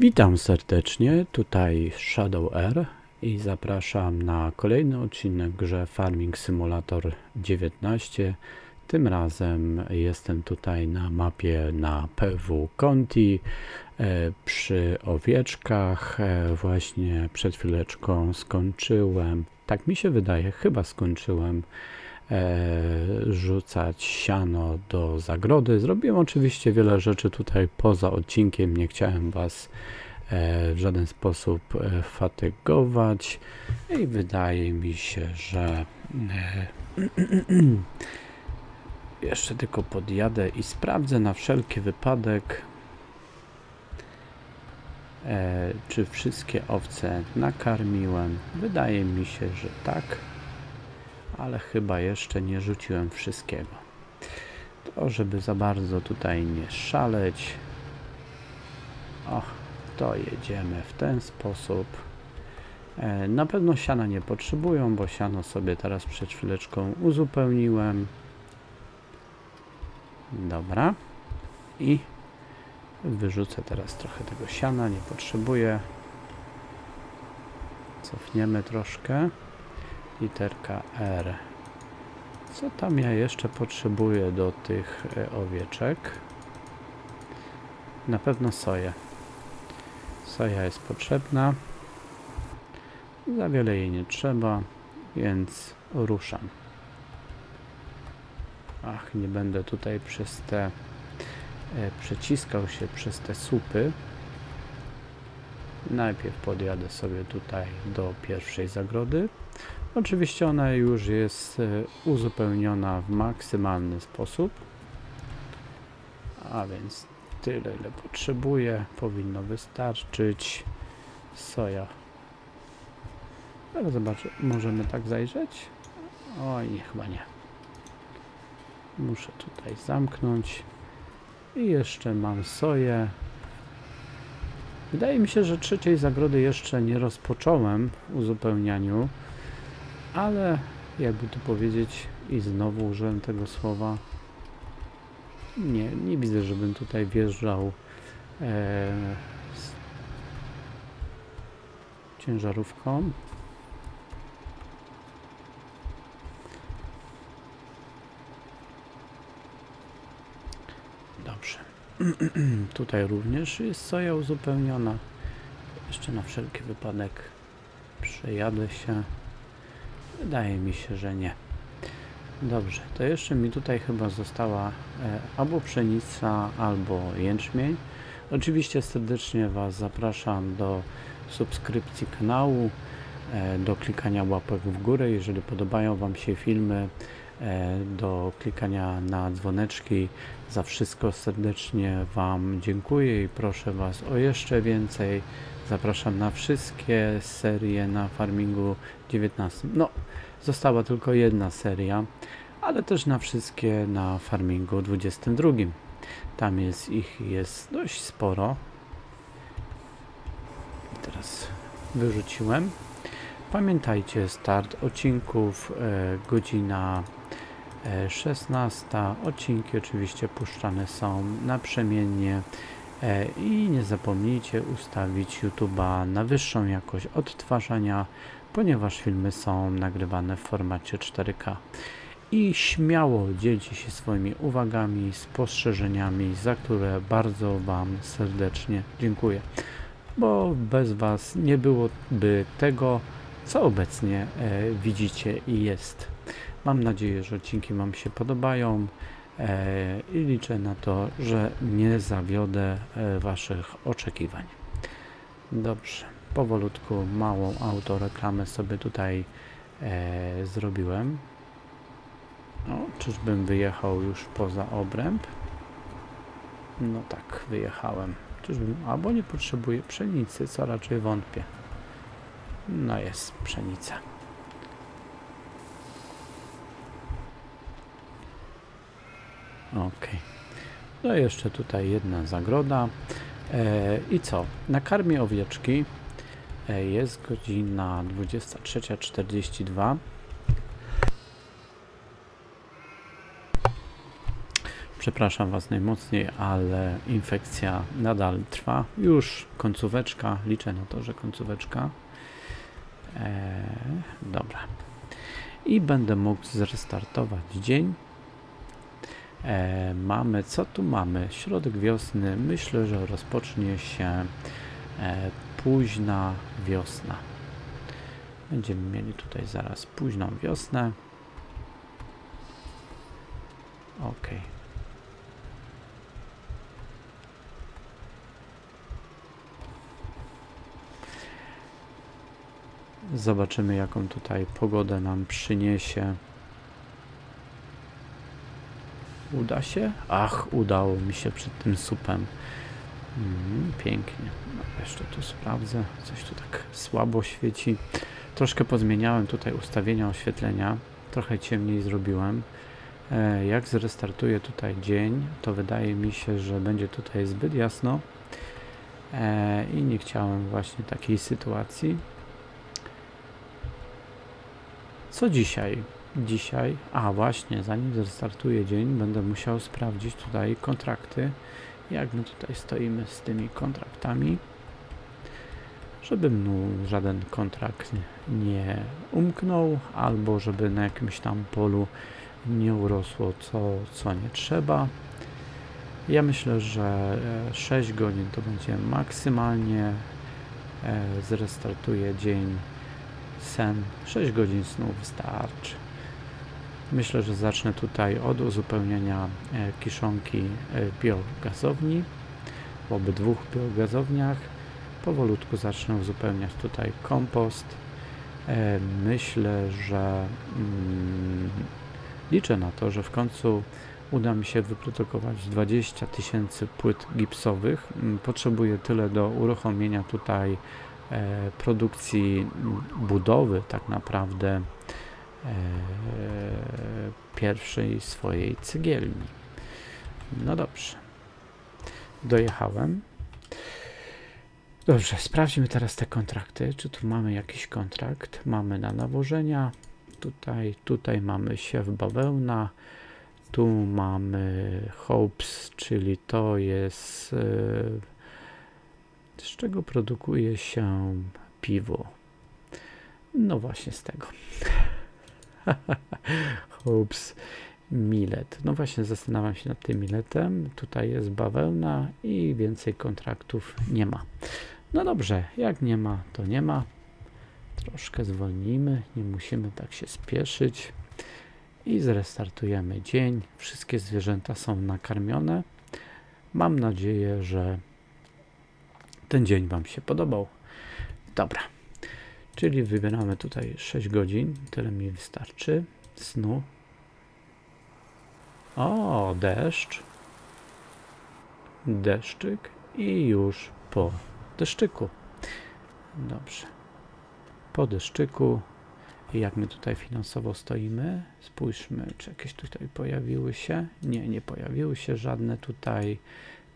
Witam serdecznie, tutaj Shadow R i zapraszam na kolejny odcinek grze Farming Simulator 19. Tym razem jestem tutaj na mapie na PW Conti przy owieczkach. Właśnie przed chwileczką skończyłem, tak mi się wydaje, chyba skończyłem rzucać siano do zagrody. Zrobiłem oczywiście wiele rzeczy tutaj poza odcinkiem, nie chciałem Was w żaden sposób fatygować i wydaje mi się, że jeszcze tylko podjadę i sprawdzę na wszelki wypadek, czy wszystkie owce nakarmiłem. Wydaje mi się, że tak, ale chyba jeszcze nie rzuciłem wszystkiego. To żeby za bardzo tutaj nie szaleć, to jedziemy w ten sposób. Na pewno siana nie potrzebują, bo siano sobie teraz przed chwileczką uzupełniłem. Dobra, i wyrzucę teraz trochę tego siana, nie potrzebuję. Cofniemy troszkę. Literka R. Co tam ja jeszcze potrzebuję do tych owieczek? Na pewno soję. Soja jest potrzebna. Za wiele jej nie trzeba, więc ruszam. Nie będę tutaj przez te przeciskał się przez te słupy. Najpierw podjadę sobie tutaj do pierwszej zagrody. Oczywiście ona już jest uzupełniona w maksymalny sposób, a więc tyle, ile potrzebuję, powinno wystarczyć. Soja. Ale zobacz, możemy tak zajrzeć? Oj, nie, chyba nie. Muszę tutaj zamknąć. I jeszcze mam soję. Wydaje mi się, że trzeciej zagrody jeszcze nie rozpocząłem w uzupełnianiu, ale jakby tu powiedzieć, i znowu użyłem tego słowa, nie widzę, żebym tutaj wjeżdżał z ciężarówką. Dobrze. Tutaj również jest soja uzupełniona. Jeszcze na wszelki wypadek przejadę się. Wydaje mi się, że nie. Dobrze, to jeszcze mi tutaj chyba została albo pszenica, albo jęczmień. Oczywiście serdecznie Was zapraszam do subskrypcji kanału, do klikania łapek w górę, jeżeli podobają Wam się filmy, do klikania na dzwoneczki. Za wszystko serdecznie Wam dziękuję i proszę Was o jeszcze więcej. Zapraszam na wszystkie serie na Farmingu 19. No, została tylko jedna seria, ale też na wszystkie na Farmingu 22. Tam ich jest dość sporo. I teraz wyrzuciłem. Pamiętajcie, start odcinków, godzina 16. Odcinki oczywiście puszczane są naprzemiennie. I nie zapomnijcie ustawić YouTube'a na wyższą jakość odtwarzania, ponieważ filmy są nagrywane w formacie 4K. I śmiało dzielcie się swoimi uwagami, spostrzeżeniami, za które bardzo Wam serdecznie dziękuję, bo bez Was nie byłoby tego, co obecnie widzicie i jest. Mam nadzieję, że odcinki Wam się podobają. I liczę na to, że nie zawiodę Waszych oczekiwań. Dobrze, powolutku małą autoreklamę sobie tutaj zrobiłem. Czyżbym wyjechał już poza obręb? No tak, wyjechałem. Czyżbym, albo nie potrzebuję pszenicy, co raczej wątpię. No jest pszenica. Ok, no jeszcze tutaj jedna zagroda. I co? Nakarmię owieczki. Jest godzina 23:42. Przepraszam Was najmocniej, ale infekcja nadal trwa. Już końcóweczka, liczę na to, że końcóweczka. Dobra. I będę mógł zrestartować dzień. Mamy, co tu mamy? Środek wiosny. Myślę, że rozpocznie się późna wiosna. Będziemy mieli tutaj zaraz późną wiosnę. OK. Zobaczymy, jaką tutaj pogodę nam przyniesie. Uda się? Ach, udało mi się przed tym supem. Pięknie. No, jeszcze tu sprawdzę. Coś tu tak słabo świeci. Troszkę pozmieniałem tutaj ustawienia oświetlenia. Trochę ciemniej zrobiłem. Jak zrestartuję tutaj dzień, to wydaje mi się, że będzie tutaj zbyt jasno. I nie chciałem właśnie takiej sytuacji. Co dzisiaj? Dzisiaj, a właśnie, zanim zrestartuję dzień, będę musiał sprawdzić tutaj kontrakty. Jak my tutaj stoimy z tymi kontraktami, żeby mu żaden kontrakt nie umknął, albo żeby na jakimś tam polu nie urosło co nie trzeba. Ja myślę, że 6 godzin to będzie maksymalnie. Zrestartuję dzień. Sen, 6 godzin snu wystarczy. Myślę, że zacznę tutaj od uzupełnienia kiszonki biogazowni. W obydwu biogazowniach powolutku zacznę uzupełniać tutaj kompost. Myślę, że liczę na to, że w końcu uda mi się wyprodukować 20 000 płyt gipsowych. Potrzebuję tyle do uruchomienia tutaj produkcji budowy tak naprawdę pierwszej swojej cegielni. No dobrze. Dojechałem. Dobrze, sprawdźmy teraz te kontrakty. Czy tu mamy jakiś kontrakt? Mamy na nawożenia. Tutaj mamy siew bawełna. Tu mamy hops, czyli to jest... z czego produkuje się piwo? No właśnie z tego. Hops, milet. No właśnie zastanawiam się nad tym miletem. Tutaj jest bawełna i więcej kontraktów nie ma. No dobrze, jak nie ma, to nie ma. Troszkę zwolnimy, nie musimy tak się spieszyć. I zrestartujemy dzień. Wszystkie zwierzęta są nakarmione. Mam nadzieję, że ten dzień Wam się podobał. Dobra, czyli wybieramy tutaj 6 godzin, tyle mi wystarczy snu. O, deszcz. Deszczyk i już po deszczyku. Dobrze. Po deszczyku. I jak my tutaj finansowo stoimy? Spójrzmy, czy jakieś tutaj pojawiły się. Nie, nie pojawiły się żadne tutaj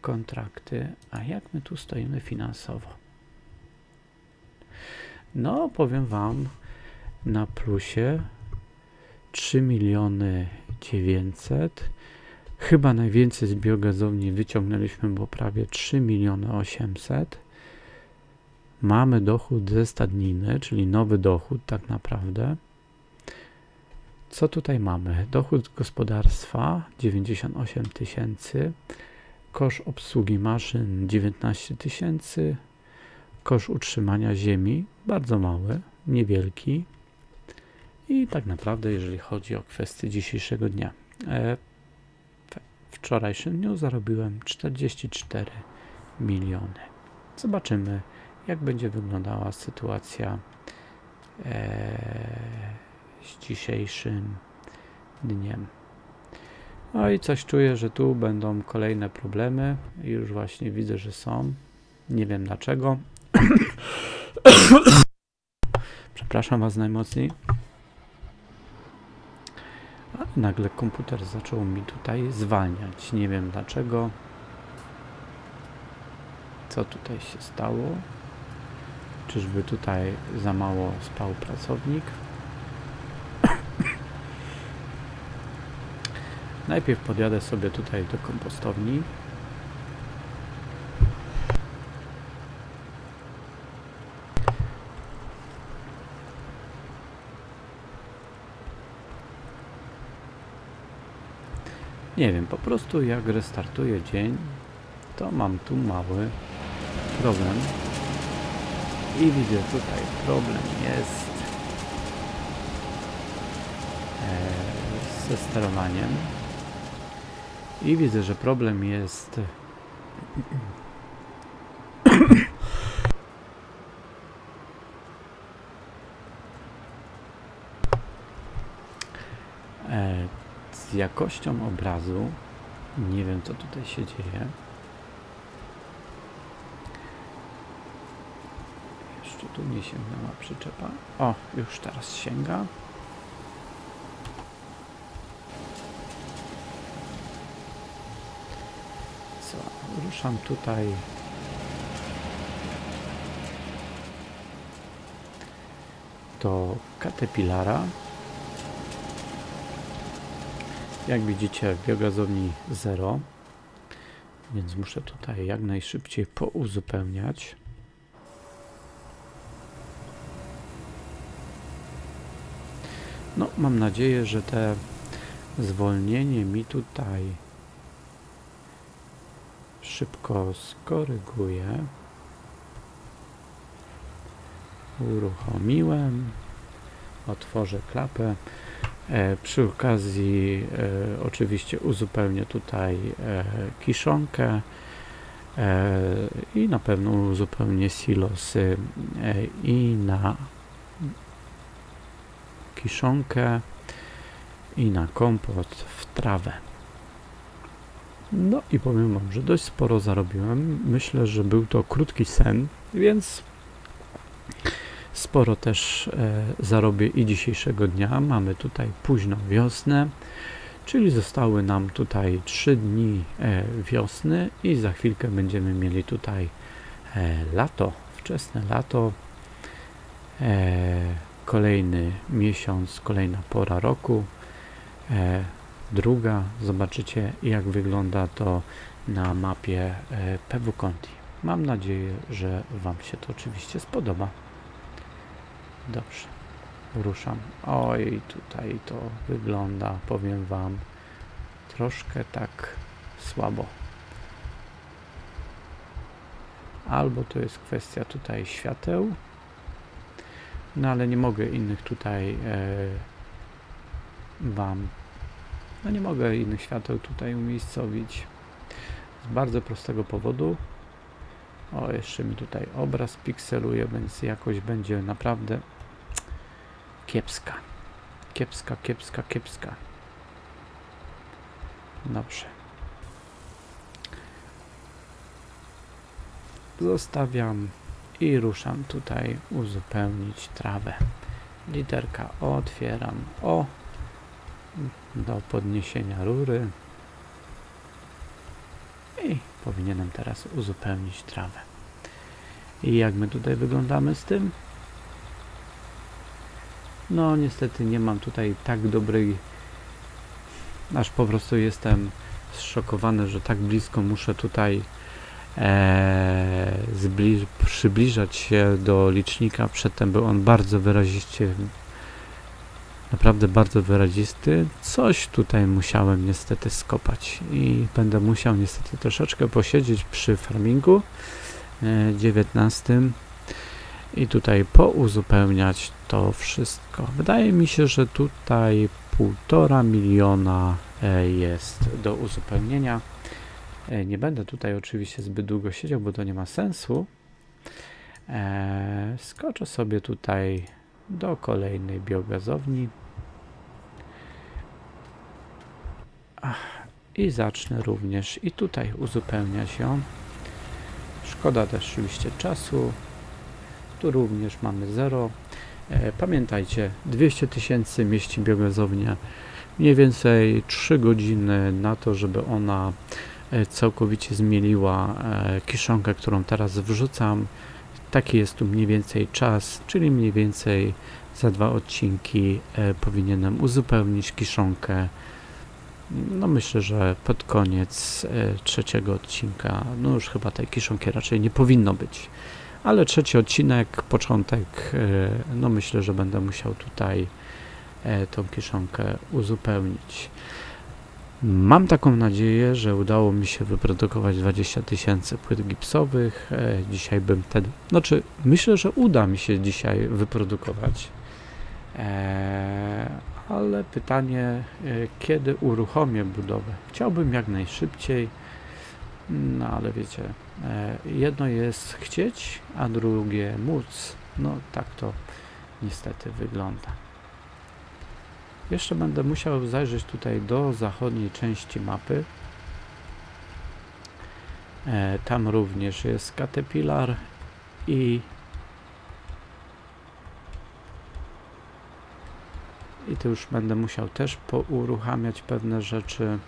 kontrakty. A jak my tu stoimy finansowo? No, powiem Wam, na plusie 3 900 000. Chyba najwięcej z biogazowni wyciągnęliśmy, bo prawie 3 800 000. Mamy dochód ze stadniny, czyli nowy dochód tak naprawdę. Co tutaj mamy? Dochód gospodarstwa 98 000. Kosz obsługi maszyn 19 000. Kosz utrzymania ziemi bardzo mały, niewielki. I tak naprawdę, jeżeli chodzi o kwestię dzisiejszego dnia, w wczorajszym dniu zarobiłem 44 miliony. Zobaczymy, jak będzie wyglądała sytuacja z dzisiejszym dniem. No i coś czuję, że tu będą kolejne problemy. Już właśnie widzę, że są. Nie wiem dlaczego. Przepraszam Was najmocniej. Ale nagle komputer zaczął mi tutaj zwalniać. Nie wiem dlaczego. Co tutaj się stało? Czyżby tutaj za mało spał pracownik? Najpierw podjadę sobie tutaj do kompostowni. Nie wiem, po prostu jak restartuję dzień, to mam tu mały problem. I widzę tutaj, problem jest ze sterowaniem. I widzę, że problem jest z jakością obrazu. Nie wiem, co tutaj się dzieje. Jeszcze tu nie sięgnęła przyczepa. O, już teraz sięga. Ruszam tutaj do Caterpillara. Jak widzicie, w biogazowni 0, więc muszę tutaj jak najszybciej pouzupełniać. No, mam nadzieję, że te zwolnienie mi tutaj szybko skoryguję. Uruchomiłem. Otworzę klapę. Przy okazji oczywiście uzupełnię tutaj kiszonkę i na pewno uzupełnię silosy i na kiszonkę i na kompot w trawę. No i powiem wam, że dość sporo zarobiłem. Myślę, że był to krótki sen, więc sporo też zarobię i dzisiejszego dnia. Mamy tutaj późną wiosnę, czyli zostały nam tutaj 3 dni wiosny i za chwilkę będziemy mieli tutaj lato, wczesne lato. Kolejny miesiąc, kolejna pora roku. Druga, zobaczycie jak wygląda to na mapie PW Conti. Mam nadzieję, że wam się to oczywiście spodoba. Dobrze, ruszam. Oj, tutaj to wygląda, powiem wam, troszkę tak słabo. Albo to jest kwestia tutaj świateł, no ale nie mogę innych tutaj wam... No nie mogę innych świateł tutaj umiejscowić z bardzo prostego powodu. O, jeszcze mi tutaj obraz pikseluje, więc jakoś będzie naprawdę kiepska. Kiepska. Dobrze. Zostawiam i ruszam tutaj uzupełnić trawę. Literka otwieram. O! Do podniesienia rury i powinienem teraz uzupełnić trawę. I jak my tutaj wyglądamy z tym? No niestety nie mam tutaj tak dobrej, aż po prostu jestem zszokowany, że tak blisko muszę tutaj przybliżać się do licznika. Przedtem był on bardzo wyraziście, naprawdę bardzo wyrazisty. Coś tutaj musiałem niestety skopać i będę musiał niestety troszeczkę posiedzieć przy farmingu 19 i tutaj pouzupełniać to wszystko. Wydaje mi się, że tutaj 1,5 miliona jest do uzupełnienia. Nie będę tutaj oczywiście zbyt długo siedział, bo to nie ma sensu. Skoczę sobie tutaj do kolejnej biogazowni. I zacznę również i tutaj uzupełniać ją. Szkoda też oczywiście czasu. Tu również mamy 0. Pamiętajcie, 200 000 mieści biogazownia. Mniej więcej 3 godziny na to, żeby ona całkowicie zmieliła kiszonkę, którą teraz wrzucam. Taki jest tu mniej więcej czas, czyli mniej więcej za 2 odcinki powinienem uzupełnić kiszonkę No myślę, że pod koniec trzeciego odcinka, no już chyba tej kiszonki raczej nie powinno być, ale trzeci odcinek, początek, no myślę, że będę musiał tutaj tą kiszonkę uzupełnić. Mam taką nadzieję, że udało mi się wyprodukować 20 tysięcy płyt gipsowych. Dzisiaj bym wtedy, znaczy myślę, że uda mi się dzisiaj wyprodukować, ale pytanie, kiedy uruchomię budowę? Chciałbym jak najszybciej, no ale wiecie, jedno jest chcieć, a drugie móc. No tak to niestety wygląda. Jeszcze będę musiał zajrzeć tutaj do zachodniej części mapy. Tam również jest Caterpillar i tu już będę musiał też pouruchamiać pewne rzeczy.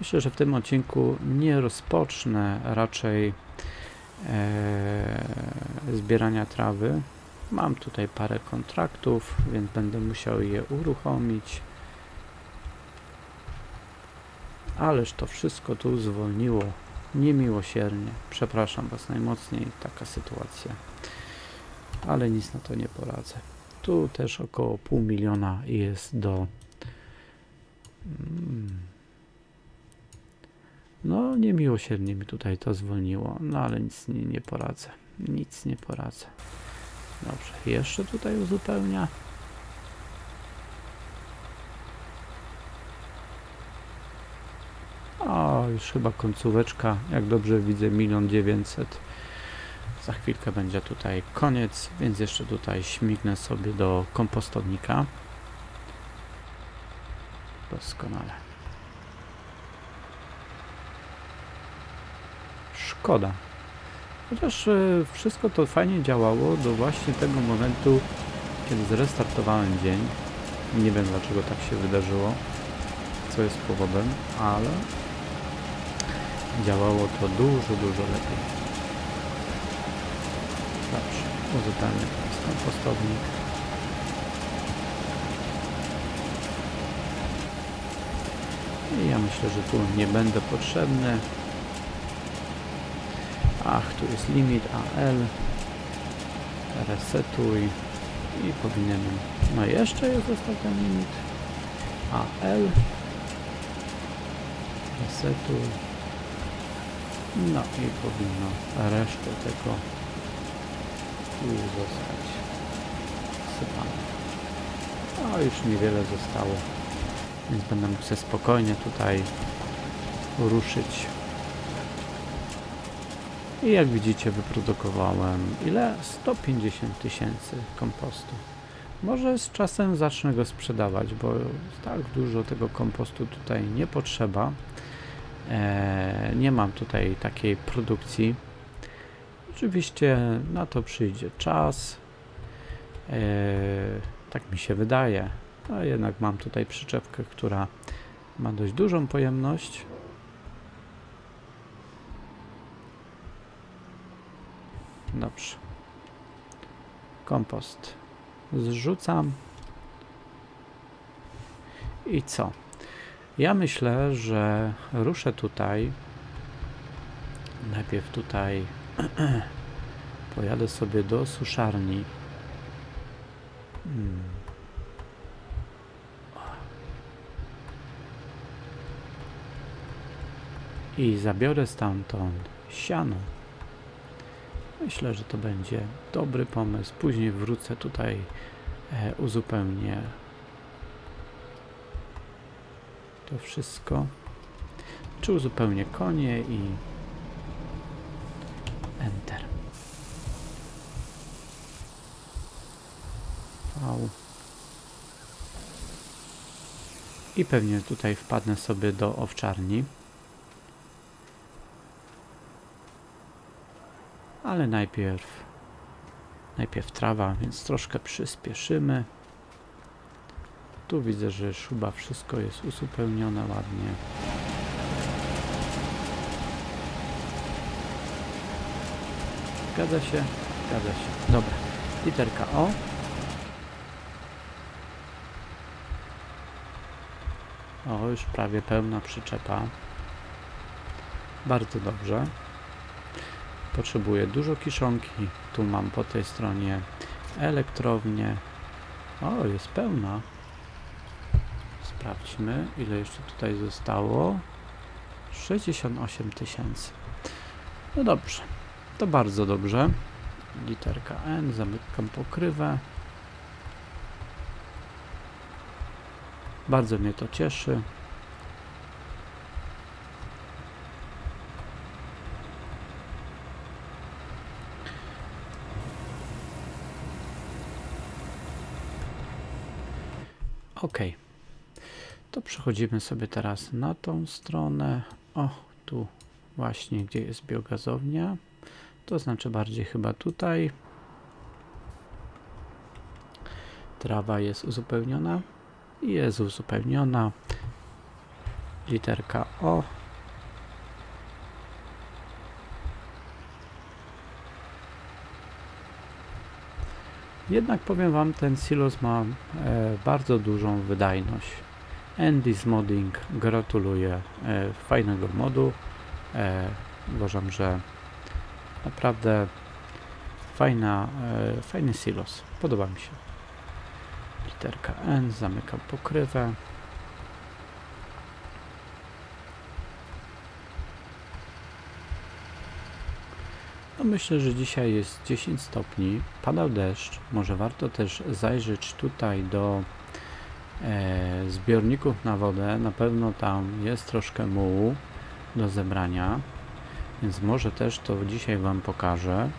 Myślę, że w tym odcinku nie rozpocznę raczej zbierania trawy. Mam tutaj parę kontraktów, więc będę musiał je uruchomić. Ależ to wszystko tu zwolniło niemiłosiernie. Przepraszam Was najmocniej, taka sytuacja. Ale nic na to nie poradzę. Tu też około pół miliona jest do... No niemiłosiernie mi tutaj to zwolniło, no ale nic nie poradzę. Nic nie poradzę. Dobrze, jeszcze tutaj uzupełnia. O, już chyba końcóweczka, jak dobrze widzę, 1 900 000. Za chwilkę będzie tutaj koniec, więc jeszcze tutaj śmignę sobie do kompostownika. Doskonale. Szkoda. Chociaż wszystko to fajnie działało do właśnie tego momentu, kiedy zrestartowałem dzień. Nie wiem dlaczego tak się wydarzyło, co jest powodem, ale działało to dużo lepiej. Dobrze, uzupełnię teraz kompostownik. I ja myślę, że tu nie będę potrzebny. Ach, tu jest limit AL, resetuj i powinienem, no jeszcze jest ostatni limit AL, resetuj, no i powinno resztę tego tu zostać sypane. No już niewiele zostało, więc będę mógł sobie spokojnie tutaj ruszyć. I jak widzicie, wyprodukowałem ile? 150 tysięcy kompostu. Może z czasem zacznę go sprzedawać, bo tak dużo tego kompostu tutaj nie potrzeba. Nie mam tutaj takiej produkcji. Oczywiście na to przyjdzie czas. Tak mi się wydaje. A jednak mam tutaj przyczepkę, która ma dość dużą pojemność. Dobrze, kompost zrzucam i co? Ja myślę, że ruszę tutaj, najpierw tutaj pojadę sobie do suszarni. I zabiorę stamtąd siano. Myślę, że to będzie dobry pomysł. Później wrócę tutaj, uzupełnię to wszystko. Czy uzupełnię konie i Enter. V. I pewnie tutaj wpadnę sobie do owczarni. Ale najpierw trawa, więc troszkę przyspieszymy. Tu widzę, że szuba, wszystko jest uzupełnione ładnie. Zgadza się? Zgadza się. Dobra, literka O. O, już prawie pełna przyczepa. Bardzo dobrze. Potrzebuję dużo kiszonki. Tu mam po tej stronie elektrownię. O, jest pełna. Sprawdźmy, ile jeszcze tutaj zostało. 68 000. No dobrze, to bardzo dobrze. Literka N, zamykam pokrywę. Bardzo mnie to cieszy. OK. To przechodzimy sobie teraz na tą stronę. O, tu właśnie, gdzie jest biogazownia. To znaczy bardziej chyba tutaj. Trawa jest uzupełniona. Jest uzupełniona. Literka O. Jednak powiem wam, ten silos ma bardzo dużą wydajność. End's Modding gratuluję fajnego modu. Uważam, że naprawdę fajny silos. Podoba mi się. Literka N, zamykam pokrywę. No myślę, że dzisiaj jest 10 stopni, padał deszcz, może warto też zajrzeć tutaj do zbiorników na wodę, na pewno tam jest troszkę mułu do zebrania, więc może też to dzisiaj wam pokażę.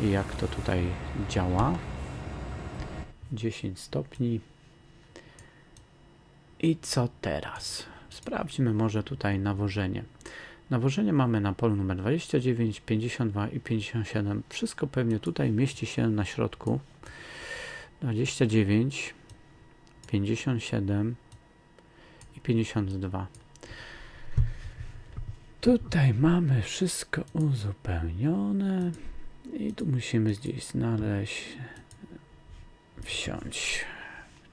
I jak to tutaj działa. 10 stopni. I co teraz? Sprawdźmy może tutaj nawożenie. Nawożenie mamy na polu numer 29, 52 i 57. Wszystko pewnie tutaj mieści się na środku. 29, 57 i 52. Tutaj mamy wszystko uzupełnione. I tu musimy gdzieś znaleźć, wsiąść.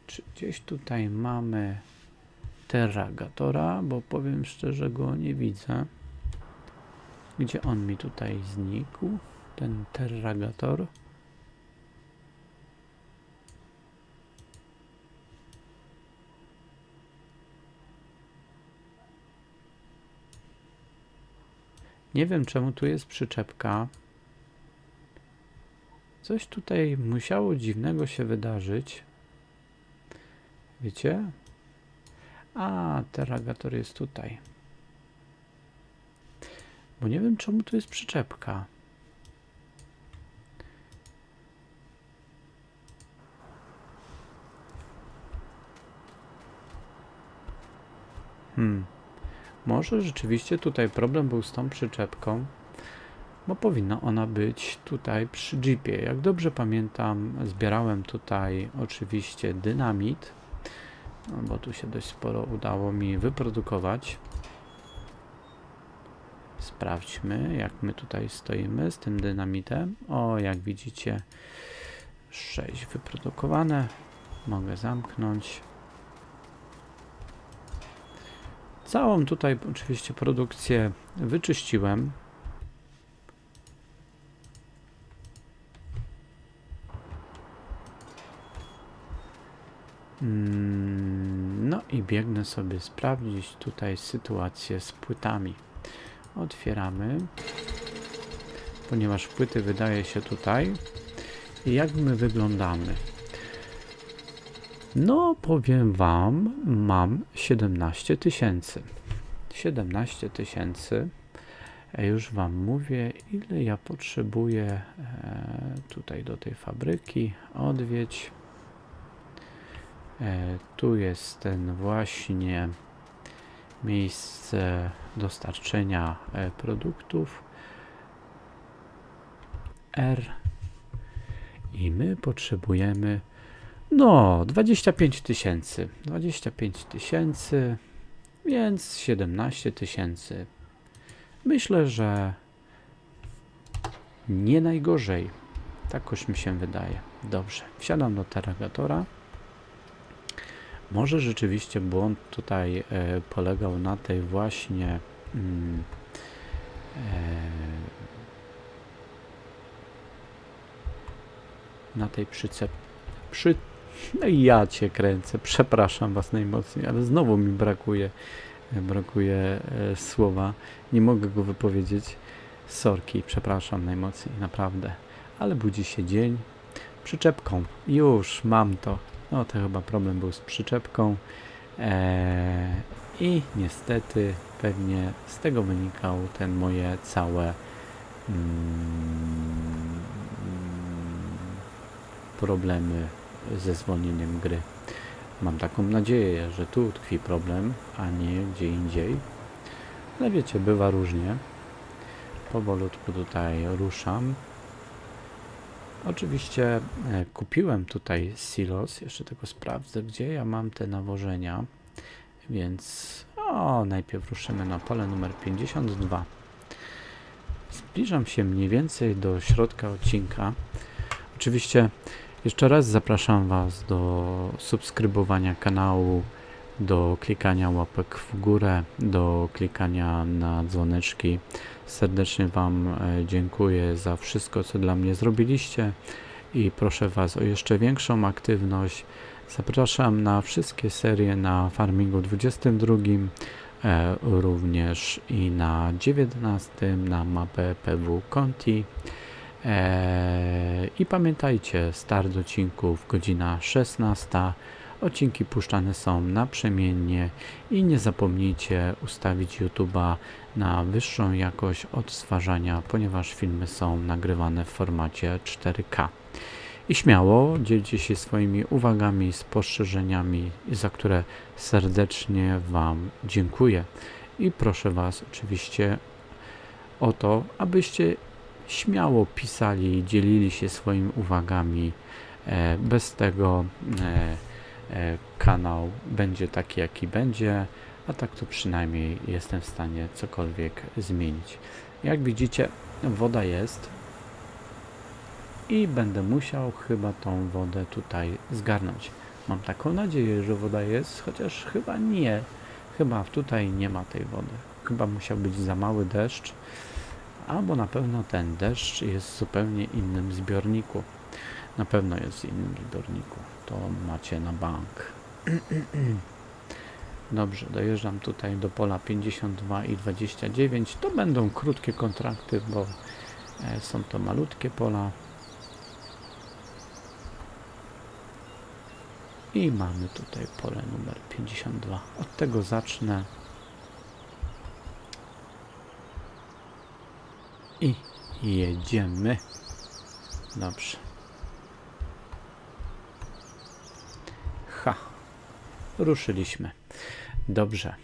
Czy gdzieś tutaj mamy terragatora, bo powiem szczerze, go nie widzę. Gdzie on mi tutaj znikł, ten terragator? Nie wiem, czemu tu jest przyczepka. Coś tutaj musiało dziwnego się wydarzyć. Wiecie? A, terragator jest tutaj. Bo nie wiem, czemu tu jest przyczepka. Może rzeczywiście tutaj problem był z tą przyczepką. Bo powinna ona być tutaj przy jeepie. Jak dobrze pamiętam, zbierałem tutaj oczywiście dynamit, bo tu się dość sporo udało mi wyprodukować. Sprawdźmy, jak my tutaj stoimy z tym dynamitem. O, jak widzicie, 6 wyprodukowane. Mogę zamknąć. Całą tutaj oczywiście produkcję wyczyściłem. No i biegnę sobie sprawdzić tutaj sytuację z płytami. Otwieramy, ponieważ płyty wydaje się tutaj. I jak my wyglądamy? No powiem wam, mam 17 000. 17 000. Już wam mówię, ile ja potrzebuję tutaj do tej fabryki. Odwiedź. Tu jest ten właśnie miejsce dostarczenia produktów R i my potrzebujemy 25 000. 25 000, więc 17 000. Myślę, że nie najgorzej. Jakoś mi się wydaje. Dobrze, wsiadam do terragatora. Może rzeczywiście błąd tutaj polegał na tej właśnie na tej no i ja cię kręcę, przepraszam was najmocniej, ale znowu mi brakuje słowa, nie mogę go wypowiedzieć, sorki, przepraszam najmocniej, naprawdę, ale budzi się dzień, przyczepką, już mam to, no to chyba problem był z przyczepką i niestety pewnie z tego wynikał ten moje całe problemy ze zwolnieniem gry. Mam taką nadzieję, że tu tkwi problem, a nie gdzie indziej. Ale wiecie, bywa różnie. Powolutku tutaj ruszam. Oczywiście kupiłem tutaj silos. Jeszcze tylko sprawdzę, gdzie ja mam te nawożenia. Więc najpierw ruszymy na pole numer 52. Zbliżam się mniej więcej do środka odcinka. Oczywiście jeszcze raz zapraszam was do subskrybowania kanału, do klikania łapek w górę, do klikania na dzwoneczki. Serdecznie wam dziękuję za wszystko, co dla mnie zrobiliście i proszę was o jeszcze większą aktywność. Zapraszam na wszystkie serie na Farmingu 22, również i na 19, na mapę PW Conti. I pamiętajcie, start odcinków godzina 16, odcinki puszczane są naprzemiennie i nie zapomnijcie ustawić YouTube'a na wyższą jakość odtwarzania, ponieważ filmy są nagrywane w formacie 4K. I śmiało dzielcie się swoimi uwagami, spostrzeżeniami, za które serdecznie wam dziękuję i proszę was oczywiście o to, abyście śmiało pisali, dzielili się swoimi uwagami. Bez tego kanał będzie taki, jaki będzie, a tak to przynajmniej jestem w stanie cokolwiek zmienić. Jak widzicie, woda jest i będę musiał chyba tą wodę tutaj zgarnąć. Mam taką nadzieję, że woda jest, chociaż chyba nie. Chyba tutaj nie ma tej wody. Chyba musiał być za mały deszcz. Albo na pewno ten deszcz jest w zupełnie innym zbiorniku. Na pewno jest w innym zbiorniku. To macie na bank. Dobrze, dojeżdżam tutaj do pola 52 i 29. To będą krótkie kontrakty, bo są to malutkie pola. I mamy tutaj pole numer 52. Od tego zacznę. I jedziemy. Dobrze. Ruszyliśmy. Dobrze.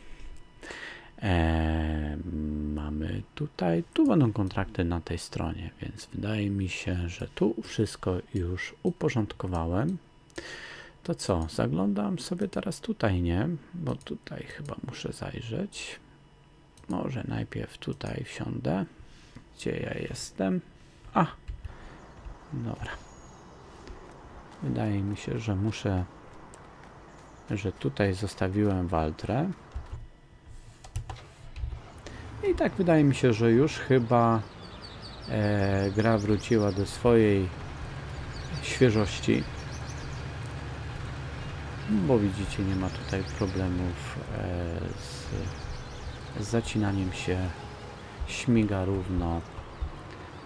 Mamy tutaj, tu będą kontrakty na tej stronie, więc wydaje mi się, że tu wszystko już uporządkowałem. To co? Zaglądam sobie teraz tutaj, nie? Bo tutaj chyba muszę zajrzeć. Może najpierw tutaj wsiądę. Gdzie ja jestem? Dobra. Wydaje mi się, że muszę, że tutaj zostawiłem Waltrę. I tak wydaje mi się, że już chyba gra wróciła do swojej świeżości. Bo widzicie, nie ma tutaj problemów z zacinaniem się. Śmiga równo,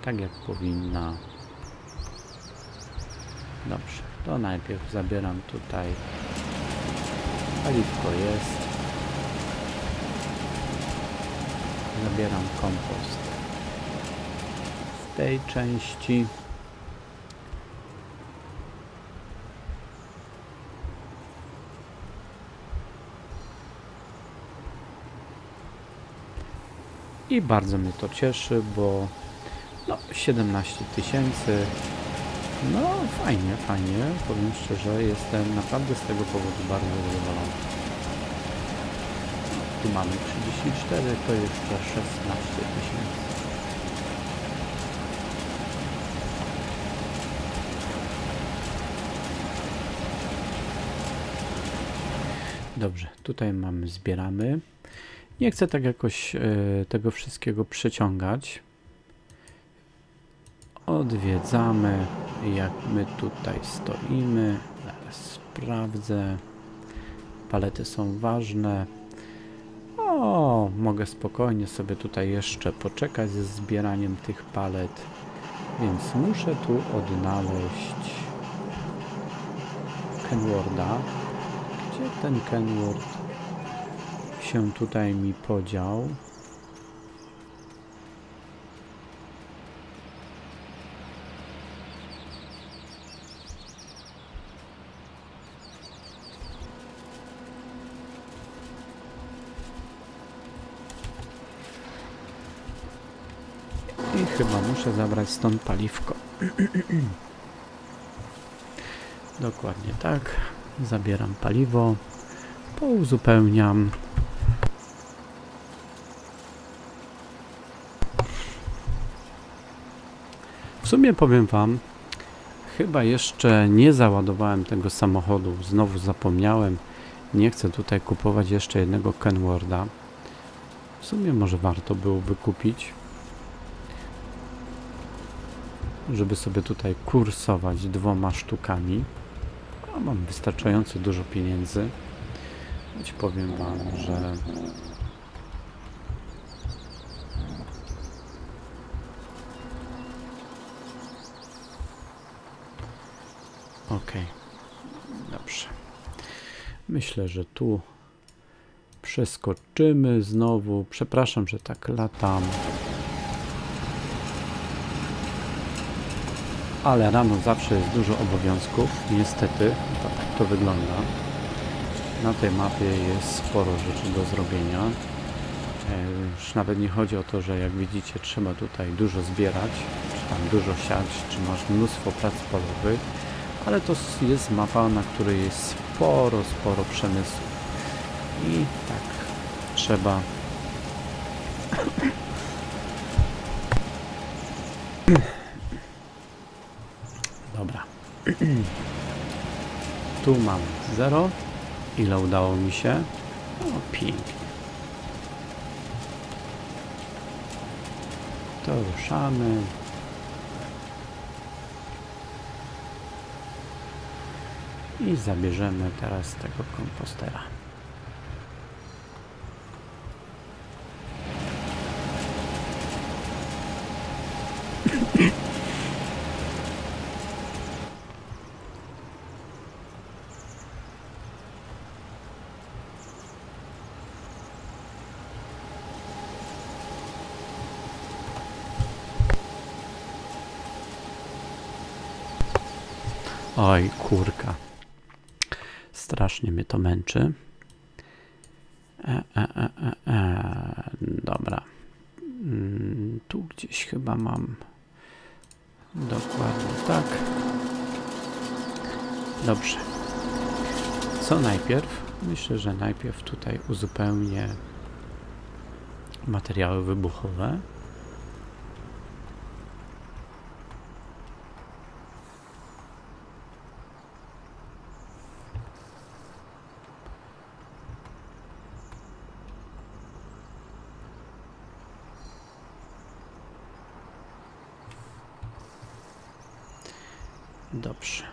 tak jak powinna. Dobrze, to najpierw zabieram tutaj. Paliwko jest. Zabieram kompost z tej części. I bardzo mnie to cieszy, bo no 17 000, no fajnie, fajnie, powiem szczerze, jestem naprawdę z tego powodu bardzo zadowolony. Tu mamy 34, to jeszcze 16 000. Dobrze, tutaj mamy, zbieramy. Nie chcę tak jakoś tego wszystkiego przeciągać. Odwiedzamy, jak my tutaj stoimy. Zaraz sprawdzę. Palety są ważne. O, mogę spokojnie sobie tutaj jeszcze poczekać ze zbieraniem tych palet. Więc muszę tu odnaleźć Kenwortha. Gdzie ten Kenworth się tutaj mi podział? I chyba muszę zabrać stąd paliwko. Dokładnie tak. Zabieram paliwo, pouzupełniam. W sumie powiem wam, chyba jeszcze nie załadowałem tego samochodu. Znowu zapomniałem. Nie chcę tutaj kupować jeszcze jednego Kenwortha. W sumie może warto byłoby kupić, żeby sobie tutaj kursować dwoma sztukami. A mam wystarczająco dużo pieniędzy. Choć powiem wam, że okej. Dobrze. Myślę, że tu przeskoczymy znowu. Przepraszam, że tak latam. Ale rano zawsze jest dużo obowiązków, niestety, tak to wygląda. Na tej mapie jest sporo rzeczy do zrobienia. Już nawet nie chodzi o to, że jak widzicie trzeba tutaj dużo zbierać, czy tam dużo siać, czy masz mnóstwo prac polowych, ale to jest mapa, na której jest sporo przemysłu. I tak trzeba tu mam 0. Ile udało mi się? O, pięknie. To ruszamy. I zabierzemy teraz tego kompostera. Oj, kurka. Strasznie mnie to męczy. Dobra. Tu gdzieś chyba mam. Dokładnie tak. Dobrze. Co najpierw? Myślę, że najpierw tutaj uzupełnię materiały wybuchowe. Dobrze.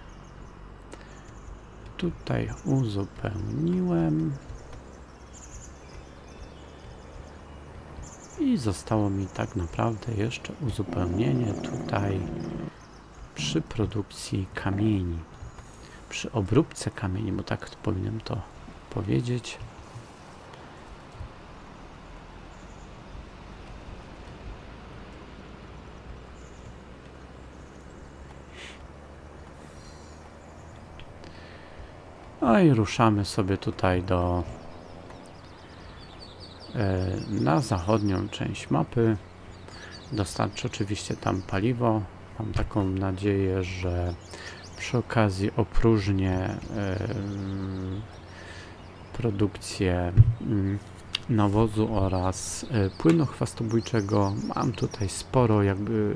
Tutaj uzupełniłem. I zostało mi tak naprawdę jeszcze uzupełnienie tutaj przy produkcji kamieni. Przy obróbce kamieni, bo tak powinienem to powiedzieć. No i ruszamy sobie tutaj do na zachodnią część mapy. Dostarczę oczywiście tam paliwo. Mam taką nadzieję, że przy okazji opróżnię produkcję nawozu oraz płynu chwastobójczego. Mam tutaj sporo jakby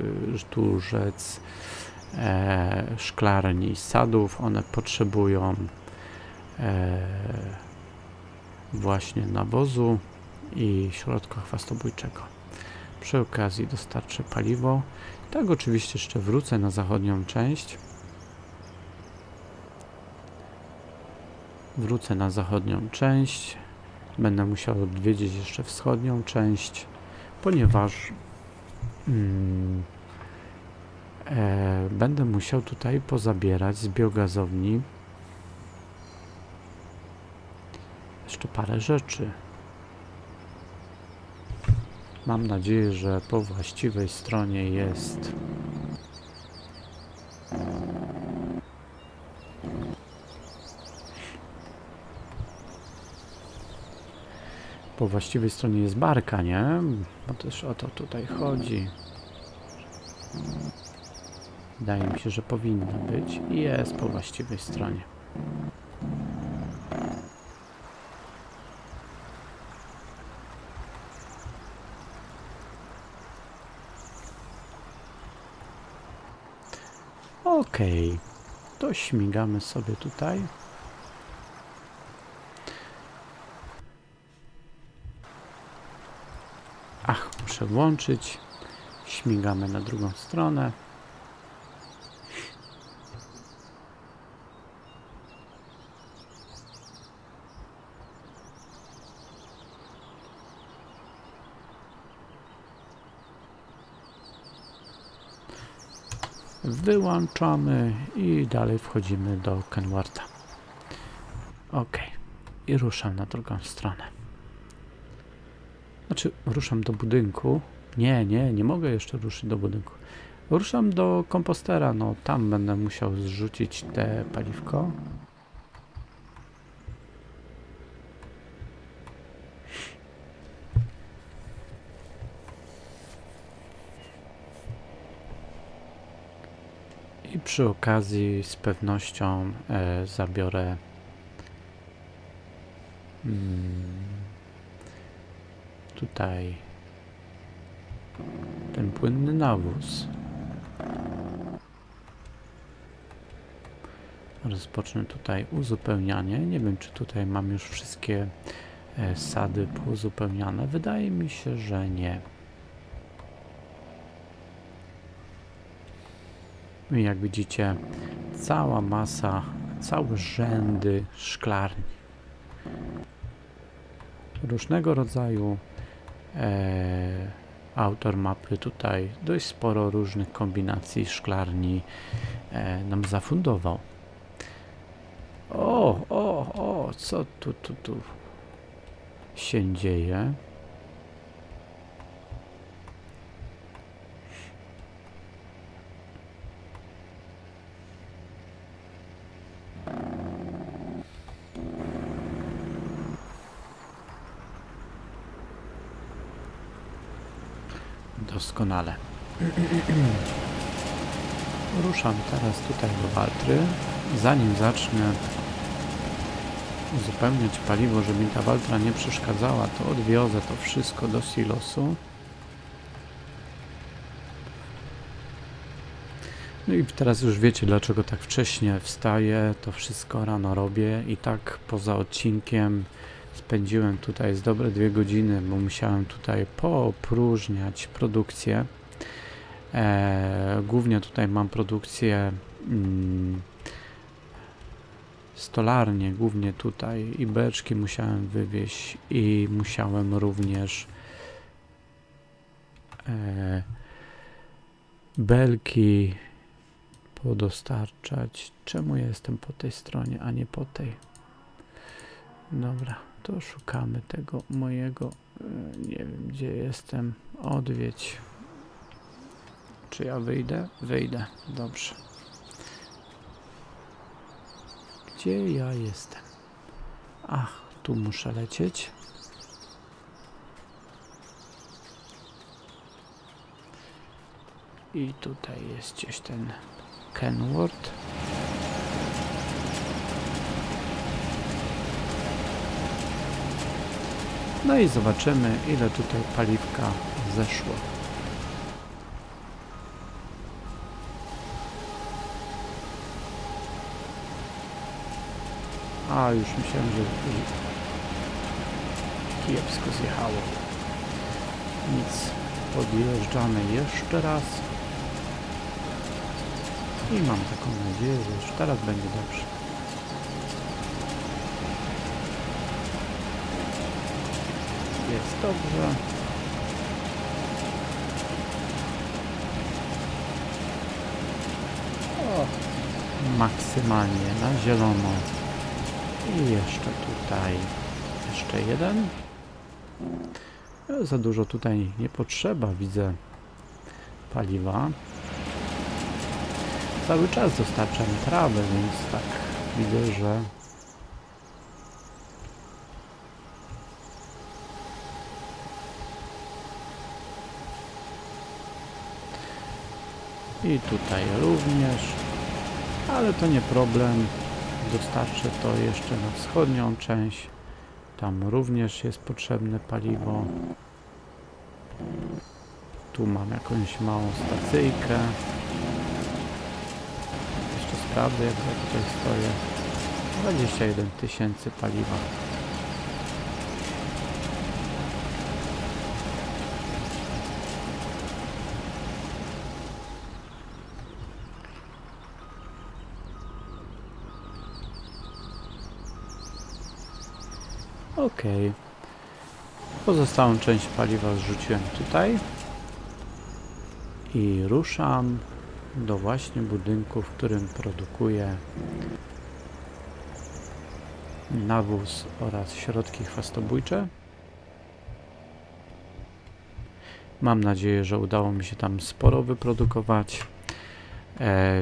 tu rzec szklarni, sadów. One potrzebują właśnie nawozu i środka chwastobójczego. Przy okazji dostarczę paliwo. Tak, oczywiście jeszcze wrócę na zachodnią część. Wrócę na zachodnią część. Będę musiał odwiedzić jeszcze wschodnią część, ponieważ będę musiał tutaj pozabierać z biogazowni jeszcze parę rzeczy. Mam nadzieję, że po właściwej stronie jest barka, nie? Bo też o to tutaj chodzi. Wydaje mi się, że powinna być i jest po właściwej stronie. Okej, to śmigamy sobie tutaj. Ach, muszę włączyć. Śmigamy na drugą stronę. Wyłączamy i dalej wchodzimy do Kenwortha. Ok, i ruszam na drugą stronę. Znaczy, ruszam do budynku. Nie mogę jeszcze ruszyć do budynku. Ruszam do kompostera. No, tam będę musiał zrzucić te paliwko. I przy okazji z pewnością zabiorę tutaj ten płynny nawóz. Rozpocznę tutaj uzupełnianie. Nie wiem, czy tutaj mam już wszystkie sady pouzupełniane. Wydaje mi się, że nie. I jak widzicie, cała masa, całe rzędy szklarni różnego rodzaju. Autor mapy tutaj dość sporo różnych kombinacji szklarni nam zafundował. O, co tu się dzieje? Doskonale. Ruszam teraz tutaj do Waltry. Zanim zacznę uzupełniać paliwo, żeby mi ta Waltra nie przeszkadzała, to odwiozę to wszystko do silosu. No i teraz już wiecie, dlaczego tak wcześnie wstaję, to wszystko rano robię i tak poza odcinkiem spędziłem tutaj z dobre 2 godziny, bo musiałem tutaj popróżniać produkcję. Głównie tutaj mam produkcję stolarnie, głównie tutaj i beczki musiałem wywieźć i musiałem również belki podostarczać. Czemu ja jestem po tej stronie, a nie po tej? Dobra. To szukamy tego mojego, nie wiem gdzie jestem, odwiedź. Czy ja wyjdę? Wyjdę, dobrze. Gdzie ja jestem? Ach, tu muszę lecieć. I tutaj jest gdzieś ten Kenworth. No i zobaczymy, ile tutaj paliwka zeszło. A, już myślałem, że Kiepsko zjechało. Nic. Podjeżdżamy jeszcze raz. I mam taką nadzieję, że już teraz będzie dobrze. Jest dobrze. O, maksymalnie na zielono. I jeszcze tutaj. Jeszcze jeden. Za dużo tutaj nie potrzeba, widzę, paliwa. Cały czas dostarczam trawę, więc tak widzę, że i tutaj również, ale to nie problem, dostarczę to jeszcze na wschodnią część, tam również jest potrzebne paliwo. Tu mam jakąś małą stacyjkę. Prawda, jak tutaj stoję. 21 tysięcy paliwa. Ok. Pozostałą część paliwa zrzuciłem tutaj. I ruszam do właśnie budynku, w którym produkuje nawóz oraz środki chwastobójcze. Mam nadzieję, że udało mi się tam sporo wyprodukować.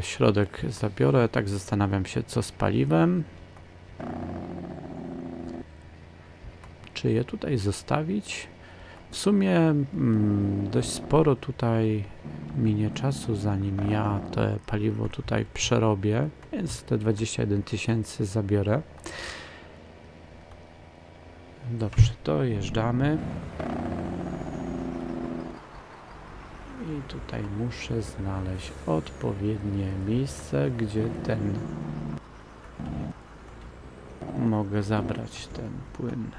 Środek zabiorę, tak zastanawiam się, co z paliwem. Czy je tutaj zostawić? W sumie dość sporo tutaj minie czasu, zanim ja to paliwo tutaj przerobię, więc te 21 tysięcy zabiorę. Dobrze, to jeżdżamy. I tutaj muszę znaleźć odpowiednie miejsce, gdzie ten... mogę zabrać ten płyn.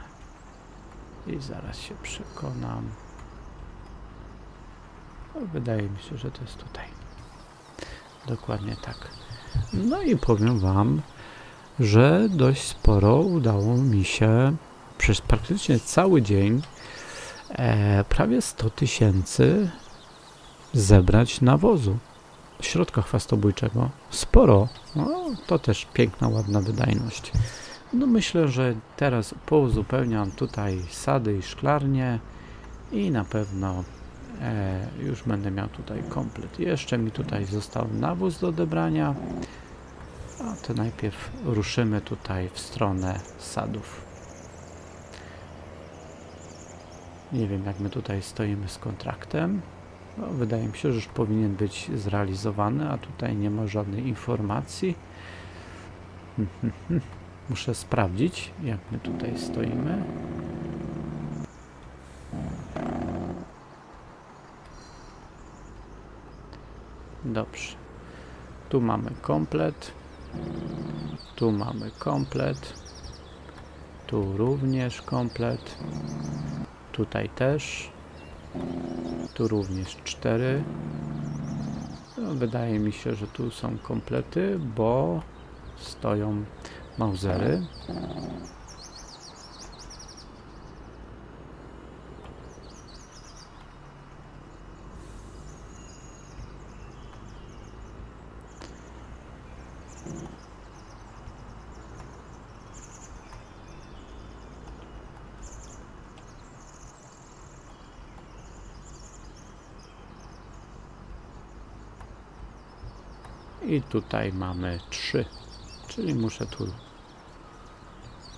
I zaraz się przekonam. Wydaje mi się, że to jest tutaj. Dokładnie tak. No i powiem wam, że dość sporo udało mi się przez praktycznie cały dzień prawie 100 tysięcy zebrać nawozu. Środka chwastobójczego. Sporo. No, to też piękna, ładna wydajność. No myślę, że teraz pouzupełniam tutaj sady i szklarnie i na pewno już będę miał tutaj komplet. Jeszcze mi tutaj został nawóz do odebrania, a to najpierw ruszymy tutaj w stronę sadów. Nie wiem, jak my tutaj stoimy z kontraktem. No, wydaje mi się, że już powinien być zrealizowany, a tutaj nie ma żadnej informacji. Muszę sprawdzić, jak my tutaj stoimy. Dobrze. Tu mamy komplet. Tu mamy komplet. Tu również komplet. Tutaj też. Tu również 4. No, wydaje mi się, że tu są komplety, bo stoją mauzery. I tutaj mamy 3, czyli muszę tu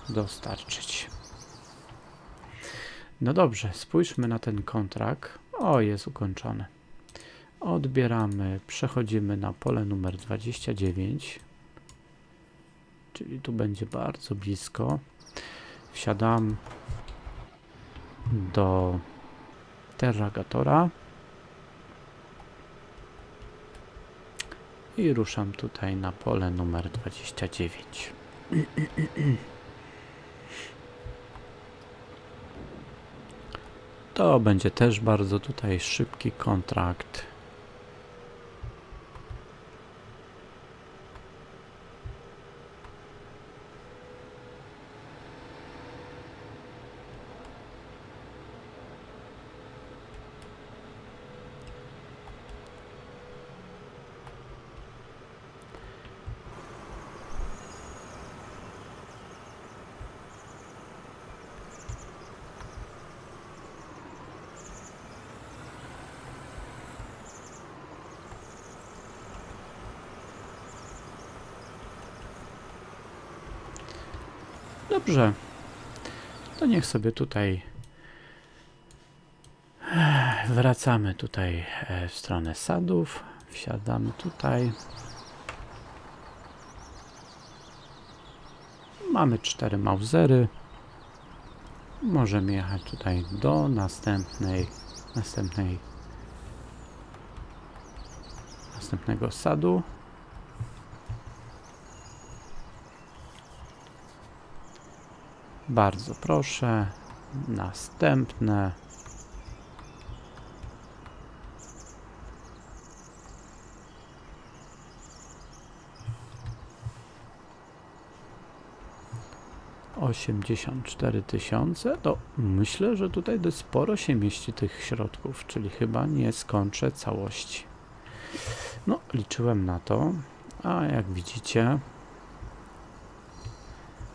dostarczyć. No dobrze, spójrzmy na ten kontrakt. O, jest ukończony. Odbieramy, przechodzimy na pole numer 29, czyli tu będzie bardzo blisko. Wsiadam do terragatora i ruszam tutaj na pole numer 29. To będzie też bardzo tutaj szybki kontrakt. Dobrze, to niech sobie tutaj wracamy tutaj w stronę sadów, wsiadamy tutaj. Mamy 4 mausery. Możemy jechać tutaj do następnego sadu. Bardzo proszę, następne. $84 000, to myślę, że tutaj dość sporo się mieści tych środków, czyli chyba nie skończę całości. No, liczyłem na to, a jak widzicie,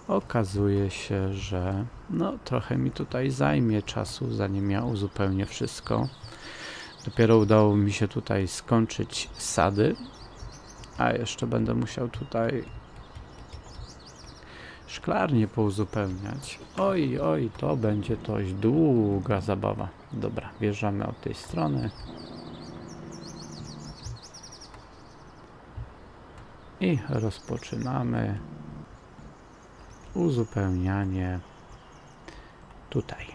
okazuje się, że no trochę mi tutaj zajmie czasu, zanim ja uzupełnię wszystko. Dopiero udało mi się tutaj skończyć sady, a jeszcze będę musiał tutaj szklarnię pouzupełniać. Oj, oj, to będzie dość długa zabawa. Dobra, wjeżdżamy od tej strony. I rozpoczynamy uzupełnianie tutaj.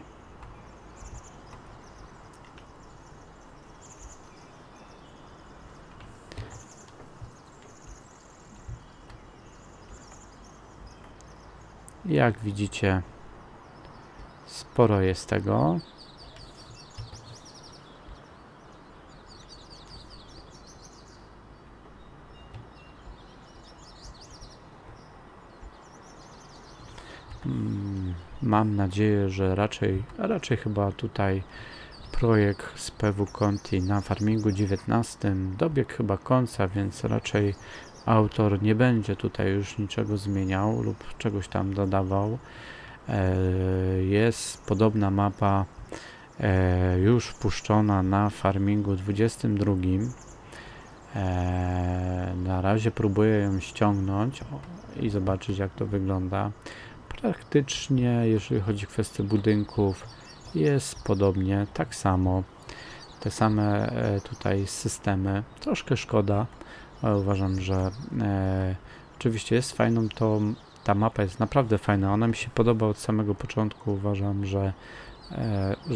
Jak widzicie, sporo jest tego. Mam nadzieję, że raczej chyba tutaj projekt z PW Conti na farmingu 19 dobiegł chyba końca, więc raczej autor nie będzie tutaj już niczego zmieniał lub czegoś tam dodawał. Jest podobna mapa już wpuszczona na farmingu 22. Na razie próbuję ją ściągnąć i zobaczyć, jak to wygląda. Praktycznie, jeżeli chodzi o kwestię budynków, jest podobnie, tak samo. Te same tutaj systemy. Troszkę szkoda, ale uważam, że oczywiście jest fajną, to ta mapa jest naprawdę fajna. Ona mi się podoba od samego początku. Uważam, że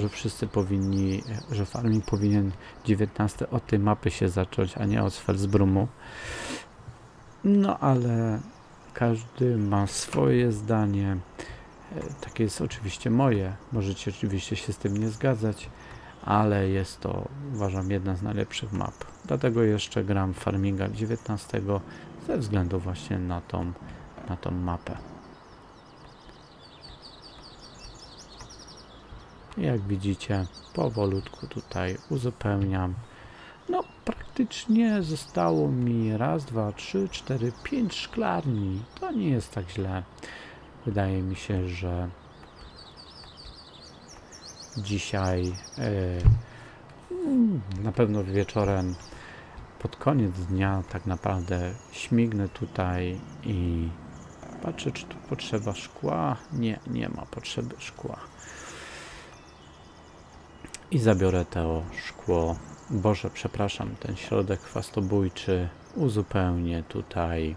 wszyscy powinni, że farming powinien 19 od tej mapy się zacząć, a nie od Felsbrumu. No ale każdy ma swoje zdanie, takie jest oczywiście moje, możecie oczywiście się z tym nie zgadzać, ale jest to, uważam, jedna z najlepszych map. Dlatego jeszcze gram Farminga 19 ze względu właśnie na tą mapę. Jak widzicie, powolutku tutaj uzupełniam. No, praktycznie zostało mi raz, dwa, trzy, cztery, 5 szklarni. To nie jest tak źle. Wydaje mi się, że dzisiaj, na pewno wieczorem, pod koniec dnia tak naprawdę śmignę tutaj i patrzę, czy tu potrzeba szkła. Nie, nie ma potrzeby szkła. I zabiorę to szkło. Boże, przepraszam, ten środek chwastobójczy uzupełnię tutaj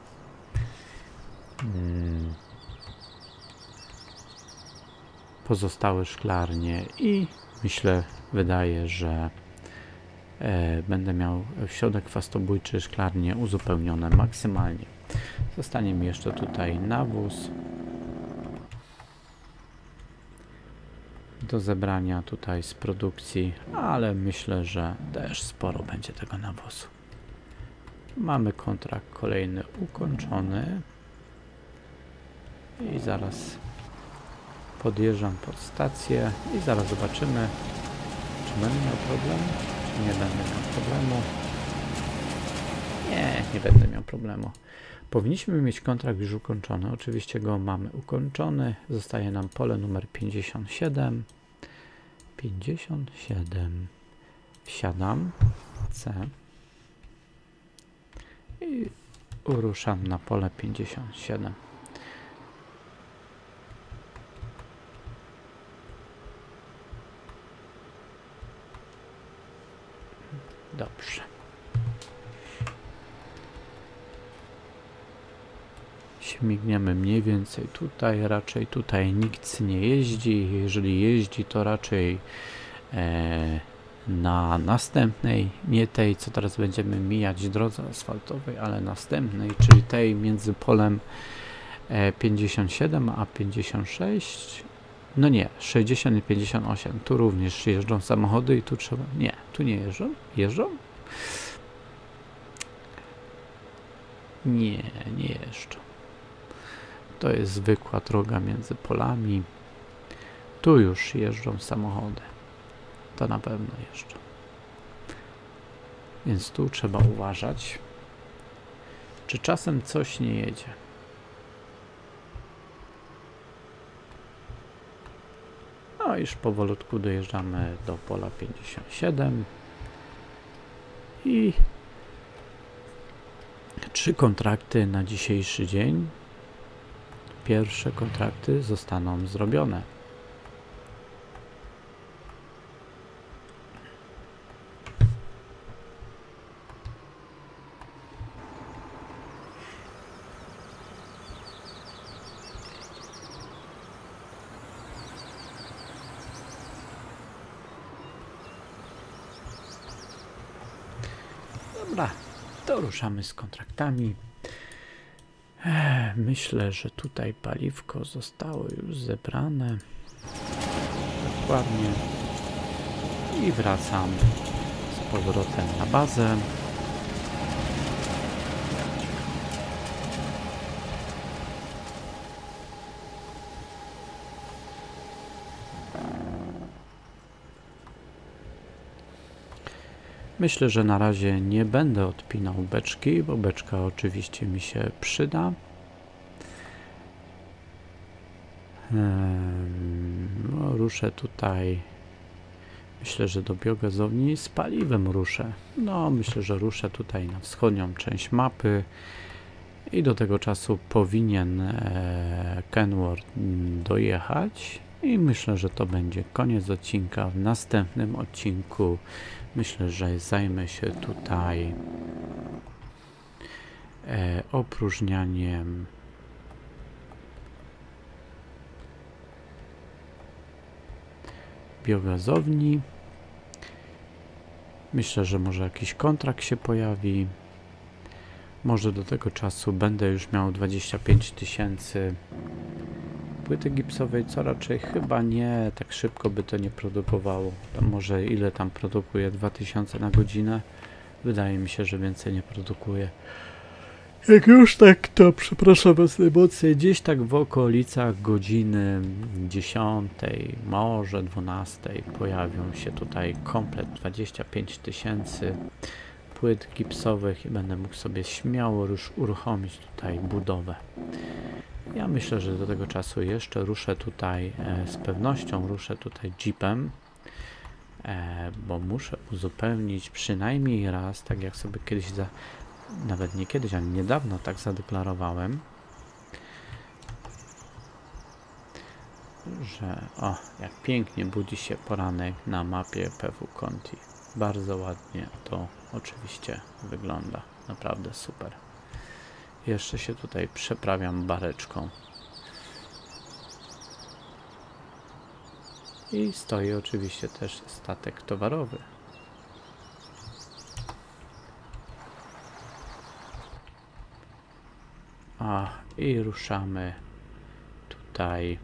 pozostałe szklarnie i myślę, wydaje, że będę miał środek chwastobójczy, szklarnie uzupełnione maksymalnie. Zostanie mi jeszcze tutaj nawóz. do zebrania tutaj z produkcji, ale myślę, że też sporo będzie tego nawozu. Mamy kontrakt kolejny ukończony i zaraz podjeżdżam pod stację i zaraz zobaczymy, czy będę miał problem, czy nie będę miał problemu. Nie, nie będę miał problemu. Powinniśmy mieć kontrakt już ukończony. Oczywiście go mamy ukończony. Zostaje nam pole numer 57. 57. Wsiadam. C. I ruszam na pole 57. Dobrze. Śmigniemy mniej więcej tutaj, raczej tutaj nikt nie jeździ, jeżeli jeździ to raczej na następnej, nie tej co teraz będziemy mijać drodze asfaltowej, ale następnej, czyli tej między polem 57 a 56, no nie, 60 i 58, tu również jeżdżą samochody i tu trzeba, nie, tu nie jeżdżą, jeżdżą? Nie, nie jeżdżą. To jest zwykła droga między polami. Tu już jeżdżą samochody. To na pewno jeżdżą. Więc tu trzeba uważać, czy czasem coś nie jedzie. No już powolutku dojeżdżamy do pola 57. I 3 kontrakty na dzisiejszy dzień. Pierwsze kontrakty zostaną zrobione. Dobra, to ruszamy z kontraktami. Myślę, że tutaj paliwko zostało już zebrane. Dokładnie. I wracam z powrotem na bazę. Myślę, że na razie nie będę odpinał beczki, bo beczka oczywiście mi się przyda. Ruszę tutaj, myślę, że do biogazowni z paliwem ruszę. No, myślę, że ruszę tutaj na wschodnią część mapy i do tego czasu powinien Kenworth dojechać. I myślę, że to będzie koniec odcinka. W następnym odcinku myślę, że zajmę się tutaj opróżnianiem biogazowni. Myślę, że może jakiś kontrakt się pojawi. Może do tego czasu będę już miał 25 000 płyty gipsowej, co raczej chyba nie, tak szybko by to nie produkowało. Może ile tam produkuje? 2000 na godzinę? Wydaje mi się, że więcej nie produkuje. Jak już tak, to przepraszam was najmocniej, gdzieś tak w okolicach godziny 10, może 12 pojawią się tutaj komplet 25 000 płyt gipsowych i będę mógł sobie śmiało już uruchomić tutaj budowę. Ja myślę, że do tego czasu jeszcze ruszę tutaj, z pewnością ruszę tutaj jeepem, bo muszę uzupełnić przynajmniej raz, tak jak sobie kiedyś, nawet nie kiedyś, ani niedawno tak zadeklarowałem, że o, jak pięknie budzi się poranek na mapie PW Conti. Bardzo ładnie to oczywiście wygląda, naprawdę super. Jeszcze się tutaj przeprawiam bareczką. I stoi oczywiście też statek towarowy. A i ruszamy tutaj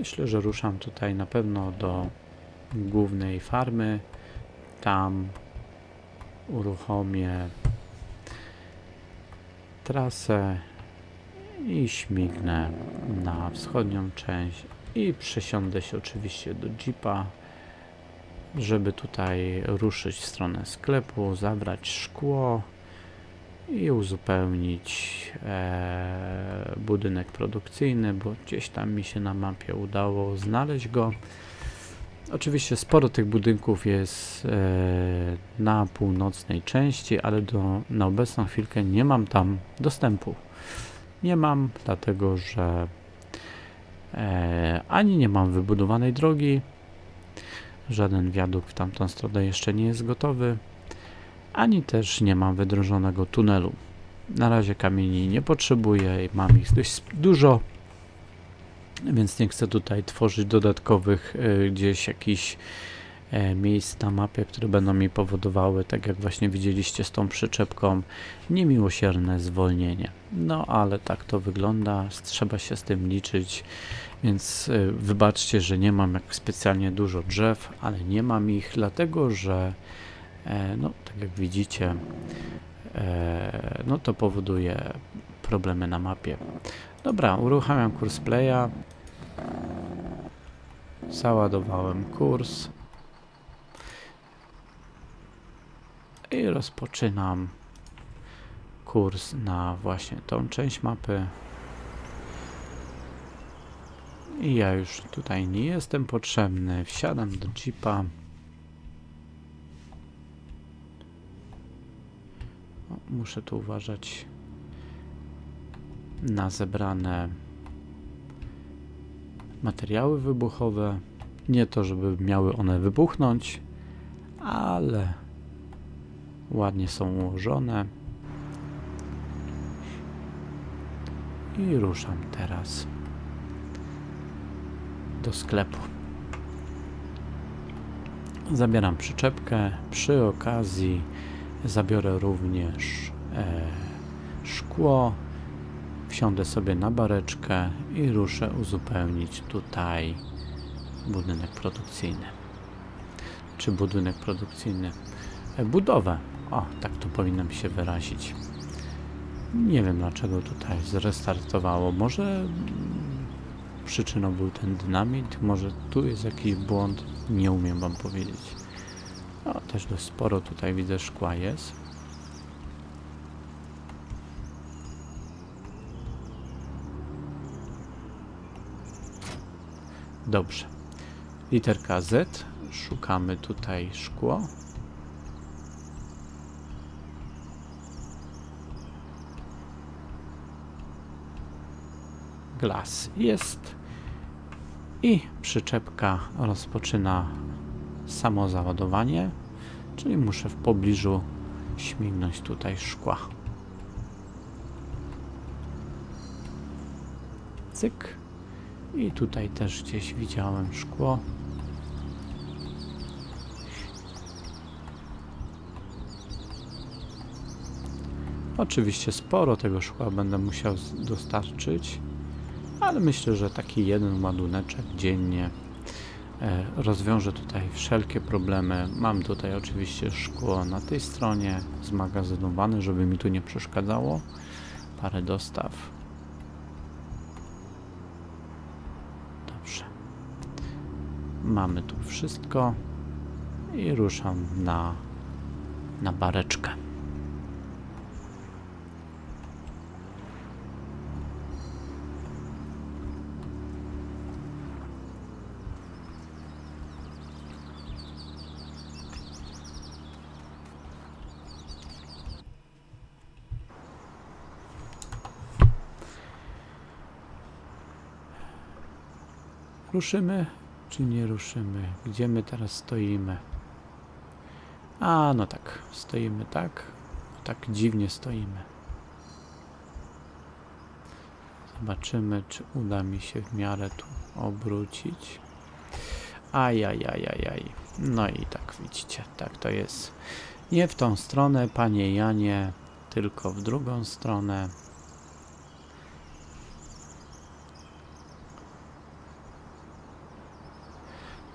Myślę, że ruszam tutaj na pewno do głównej farmy. Tam uruchomię trasę i śmignę na wschodnią część i przesiądę się oczywiście do jeepa, żeby tutaj ruszyć w stronę sklepu, zabrać szkło i uzupełnić budynek produkcyjny, bo gdzieś tam mi się na mapie udało znaleźć go. Oczywiście sporo tych budynków jest na północnej części, ale na obecną chwilkę nie mam tam dostępu. Nie mam, dlatego że ani nie mam wybudowanej drogi, żaden wiadukt w tamtą stronę jeszcze nie jest gotowy, ani też nie mam wydrążonego tunelu. Na razie kamieni nie potrzebuję i mam ich dość dużo, więc nie chcę tutaj tworzyć dodatkowych gdzieś jakichś miejsc na mapie, które będą mi powodowały, tak jak właśnie widzieliście z tą przyczepką, niemiłosierne zwolnienie. No ale tak to wygląda, trzeba się z tym liczyć, więc wybaczcie, że nie mam jak specjalnie dużo drzew, ale nie mam ich, dlatego że no, tak jak widzicie, no to powoduje problemy na mapie. Dobra, uruchamiam kurs playa, załadowałem kurs i rozpoczynam kurs na właśnie tą część mapy. I ja już tutaj nie jestem potrzebny, wsiadam do jeepa. Muszę tu uważać na zebrane materiały wybuchowe. Nie to, żeby miały one wybuchnąć, ale ładnie są ułożone. I ruszam teraz do sklepu. Zabieram przyczepkę. Przy okazji zabiorę również szkło. Wsiądę sobie na bareczkę i ruszę uzupełnić tutaj budynek produkcyjny. Czy budynek produkcyjny? Budowę. O, tak to powinienem się wyrazić. Nie wiem, dlaczego tutaj zrestartowało. Może przyczyną był ten dynamit, może tu jest jakiś błąd, nie umiem wam powiedzieć. O, też dość sporo tutaj widzę szkła jest. Dobrze. Literka Z. Szukamy tutaj szkło. Glas jest. I przyczepka rozpoczyna samo załadowanie, czyli muszę w pobliżu śmignąć tutaj szkła. Cyk. I tutaj też gdzieś widziałem szkło. Oczywiście sporo tego szkła będę musiał dostarczyć, ale myślę, że taki jeden ładuneczek dziennie rozwiąże tutaj wszelkie problemy. Mam tutaj oczywiście szkło na tej stronie zmagazynowane, żeby mi tu nie przeszkadzało. Parę dostaw. Dobrze. Mamy tu wszystko i ruszam na bareczkę. Ruszymy, czy nie ruszymy? Gdzie my teraz stoimy? A, no tak. Stoimy tak. Tak dziwnie stoimy. Zobaczymy, czy uda mi się w miarę tu obrócić. Ajajajajaj. No i tak widzicie, tak to jest. Nie w tą stronę, panie Janie, tylko w drugą stronę.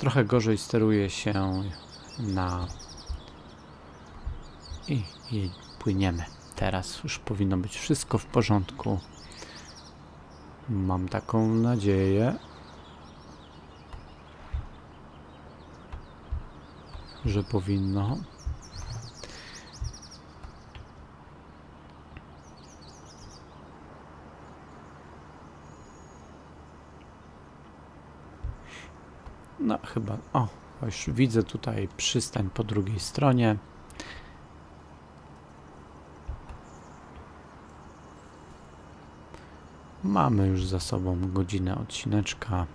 trochę gorzej steruje się na... I płyniemy. Teraz już powinno być wszystko w porządku. Mam taką nadzieję, że powinno. No chyba, o, już widzę tutaj przystań po drugiej stronie. Mamy już za sobą godzinę odcineczka.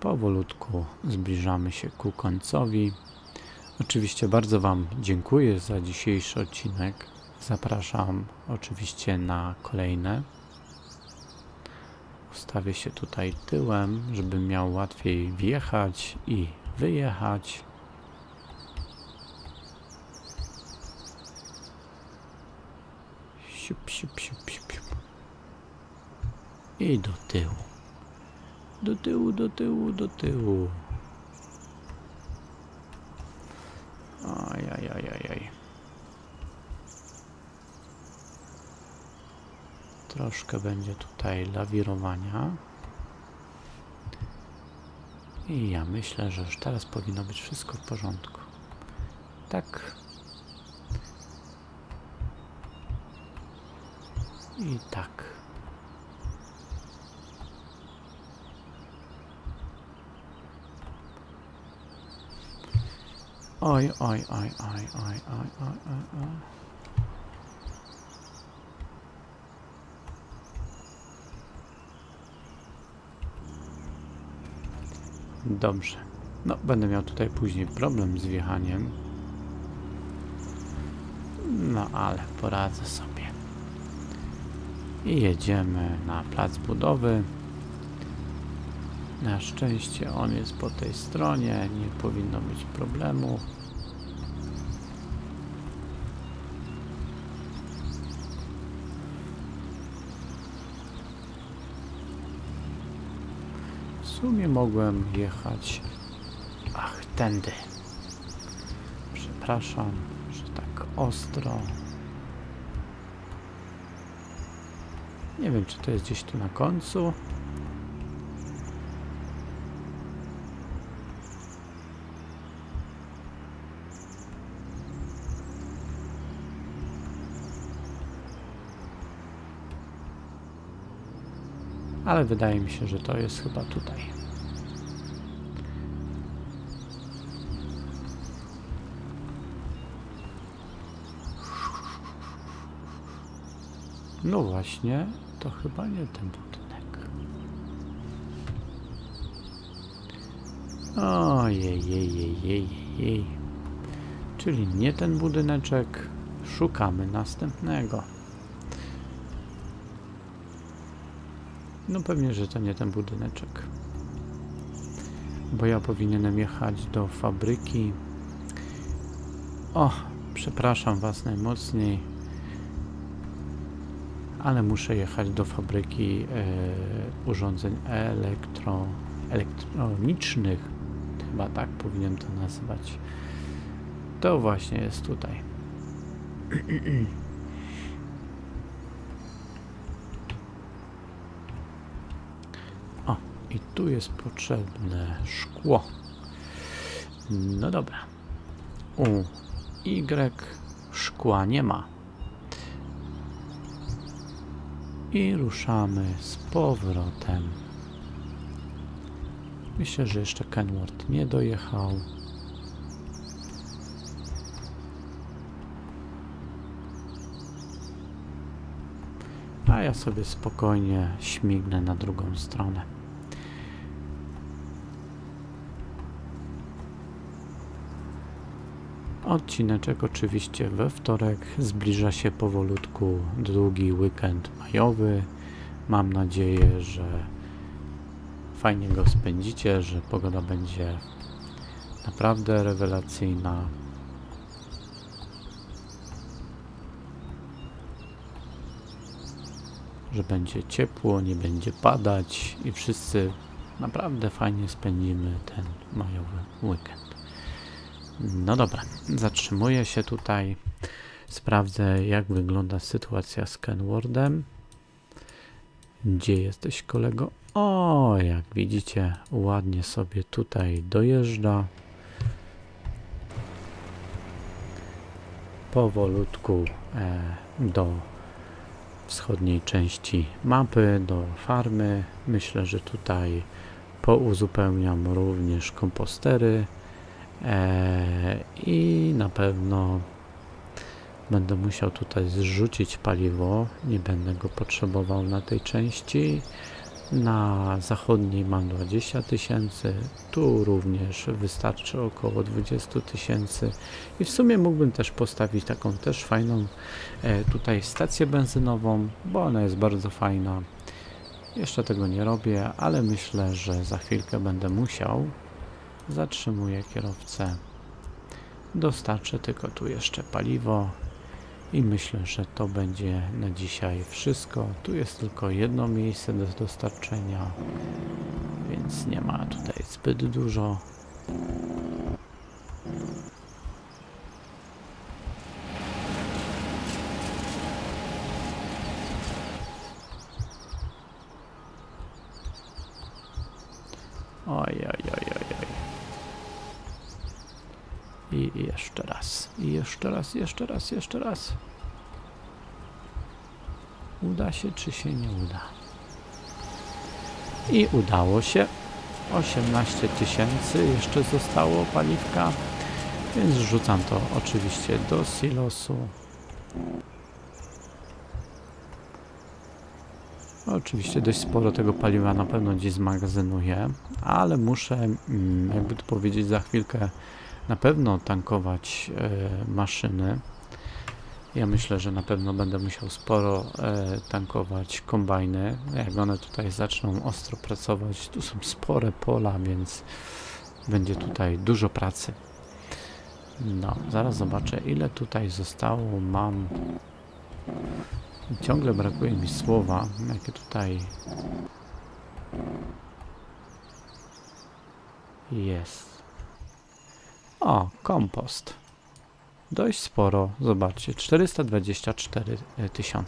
Powolutku zbliżamy się ku końcowi. Oczywiście bardzo Wam dziękuję za dzisiejszy odcinek. Zapraszam oczywiście na kolejne. Ustawię się tutaj tyłem, żebym miał łatwiej wjechać i wyjechać. Siup, siup, siup, siup, siup. I do tyłu. Do tyłu, do tyłu, do tyłu. Ajajajajaj. Troszkę będzie tutaj lawirowania. I ja myślę, że już teraz powinno być wszystko w porządku. Tak. I tak. Oj, oj, oj, oj, oj, oj, oj, oj, oj. Dobrze. No, będę miał tutaj później problem z wjechaniem. No, ale poradzę sobie. I jedziemy na plac budowy. Na szczęście on jest po tej stronie, nie powinno być problemu. W sumie mogłem jechać... Ach, tędy. Przepraszam, że tak ostro. Nie wiem, czy to jest gdzieś tu na końcu. Ale wydaje mi się, że to jest chyba tutaj. No właśnie, to chyba nie ten budynek. Ojej. Czyli nie ten budyneczek. Szukamy następnego. No pewnie, że to nie ten budyneczek, bo ja powinienem jechać do fabryki. O, przepraszam Was najmocniej, ale muszę jechać do fabryki urządzeń elektronicznych, chyba tak powinienem to nazywać. To właśnie jest tutaj. I tu jest potrzebne szkło. No dobra. U Y szkła nie ma. I ruszamy z powrotem. Myślę, że jeszcze Kenworth nie dojechał. A ja sobie spokojnie śmignę na drugą stronę. Odcineczek oczywiście we wtorek, zbliża się powolutku długi weekend majowy. Mam nadzieję, że fajnie go spędzicie, że pogoda będzie naprawdę rewelacyjna. Że będzie ciepło, nie będzie padać i wszyscy Naprawdę fajnie spędzimy ten majowy weekend. No dobra, zatrzymuję się tutaj. Sprawdzę, jak wygląda sytuacja z Kenworthem. Gdzie jesteś, kolego? O, jak widzicie, ładnie sobie tutaj dojeżdża. Powolutku do wschodniej części mapy, do farmy. Myślę, że tutaj pouzupełniam również kompostery i na pewno będę musiał tutaj zrzucić paliwo. Nie będę go potrzebował na tej części. Na zachodniej mam 20 000, tu również wystarczy około 20 000 i w sumie mógłbym też postawić taką też fajną tutaj stację benzynową, bo ona jest bardzo fajna. Jeszcze tego nie robię, ale myślę, że za chwilkę będę musiał. Zatrzymuję kierowcę, dostarczę tylko tu jeszcze paliwo. I myślę, że to będzie na dzisiaj wszystko. Tu jest tylko jedno miejsce do dostarczenia, więc nie ma tutaj zbyt dużo. I jeszcze raz, i jeszcze raz, jeszcze raz, jeszcze raz. Uda się, czy się nie uda? I udało się. 18 000 jeszcze zostało paliwka, więc rzucam to oczywiście do silosu. Oczywiście dość sporo tego paliwa na pewno dziś zmagazynuję, ale muszę, jakby to powiedzieć, za chwilkę na pewno tankować maszyny. Ja myślę, że na pewno będę musiał sporo tankować kombajny. Jak one tutaj zaczną ostro pracować, tu są spore pola, więc będzie tutaj dużo pracy. No, zaraz zobaczę, ile tutaj zostało. Mam... Ciągle brakuje mi słowa, jakie tutaj... Jest. O, kompost. Dość sporo, zobaczcie, 424 000.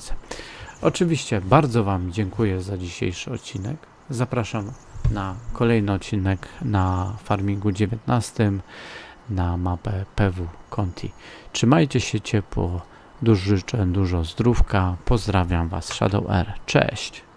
Oczywiście bardzo Wam dziękuję za dzisiejszy odcinek. Zapraszam na kolejny odcinek na Farmingu 19, na mapę PW Conti. Trzymajcie się ciepło, życzę dużo zdrówka. Pozdrawiam Was, Shadow R. Cześć!